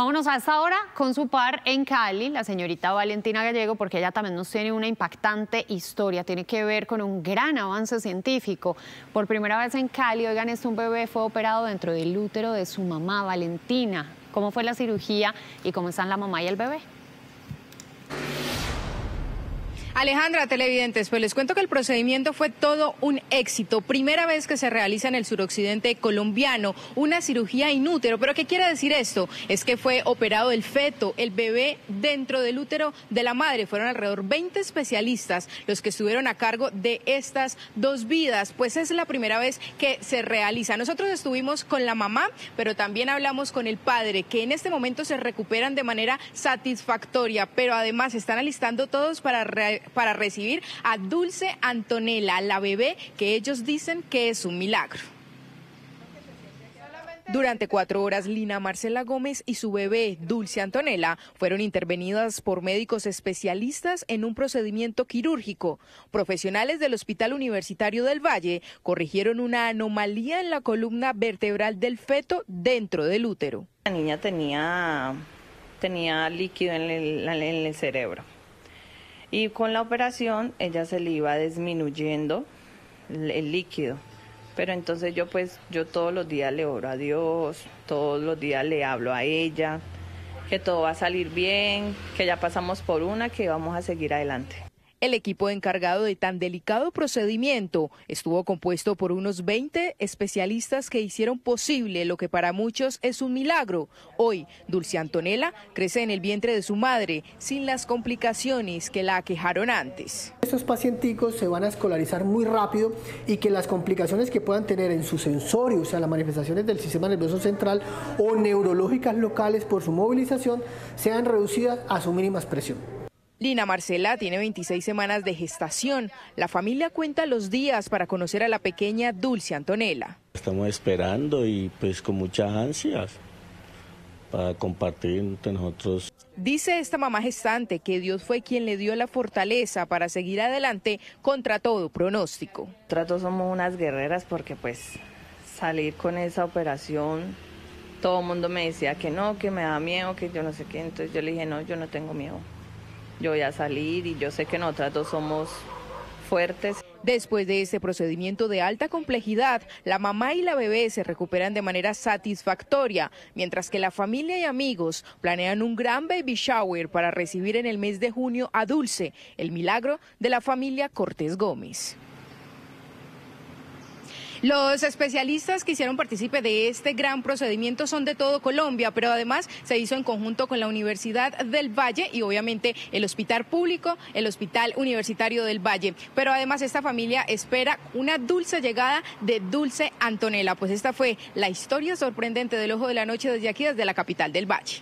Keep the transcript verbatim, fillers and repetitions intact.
Vámonos hasta ahora con su par en Cali, la señorita Valentina Gallego, porque ella también nos tiene una impactante historia. Tiene que ver con un gran avance científico. Por primera vez en Cali, oigan esto, un bebé fue operado dentro del útero de su mamá, Valentina. ¿Cómo fue la cirugía y cómo están la mamá y el bebé? Alejandra, televidentes, pues les cuento que el procedimiento fue todo un éxito. Primera vez que se realiza en el suroccidente colombiano una cirugía in útero. ¿Pero qué quiere decir esto? Es que fue operado el feto, el bebé dentro del útero de la madre. Fueron alrededor veinte especialistas los que estuvieron a cargo de estas dos vidas. Pues es la primera vez que se realiza. Nosotros estuvimos con la mamá, pero también hablamos con el padre, que en este momento se recuperan de manera satisfactoria, pero además se están alistando todos para realizar para recibir a Dulce Antonella, la bebé que ellos dicen que es un milagro. Durante cuatro horas, Lina Marcela Gómez y su bebé, Dulce Antonella, fueron intervenidas por médicos especialistas en un procedimiento quirúrgico. Profesionales del Hospital Universitario del Valle corrigieron una anomalía en la columna vertebral del feto dentro del útero. La niña tenía, tenía líquido en el, en el cerebro. Y con la operación ella se le iba disminuyendo el líquido, pero entonces yo pues, yo todos los días le oro a Dios, todos los días le hablo a ella, que todo va a salir bien, que ya pasamos por una, que vamos a seguir adelante. El equipo encargado de tan delicado procedimiento estuvo compuesto por unos veinte especialistas que hicieron posible lo que para muchos es un milagro. Hoy, Dulce Antonella crece en el vientre de su madre sin las complicaciones que la aquejaron antes. Estos pacienticos se van a escolarizar muy rápido y que las complicaciones que puedan tener en su sensorio, o sea, las manifestaciones del sistema nervioso central o neurológicas locales por su movilización, sean reducidas a su mínima expresión. Lina Marcela tiene veintiséis semanas de gestación. La familia cuenta los días para conocer a la pequeña Dulce Antonella. Estamos esperando y pues con muchas ansias para compartir entre nosotros. Dice esta mamá gestante que Dios fue quien le dio la fortaleza para seguir adelante contra todo pronóstico. Nosotros somos unas guerreras porque pues salir con esa operación, todo el mundo me decía que no, que me da miedo, que yo no sé qué. Entonces yo le dije no, yo no tengo miedo. Yo voy a salir y yo sé que nosotras dos somos fuertes. Después de este procedimiento de alta complejidad, la mamá y la bebé se recuperan de manera satisfactoria, mientras que la familia y amigos planean un gran baby shower para recibir en el mes de junio a Dulce, el milagro de la familia Cortés Gómez. Los especialistas que hicieron partícipe de este gran procedimiento son de todo Colombia, pero además se hizo en conjunto con la Universidad del Valle y obviamente el Hospital Público, el Hospital Universitario del Valle. Pero además esta familia espera una dulce llegada de Dulce Antonella. Pues esta fue la historia sorprendente del Ojo de la Noche desde aquí, desde la capital del Valle.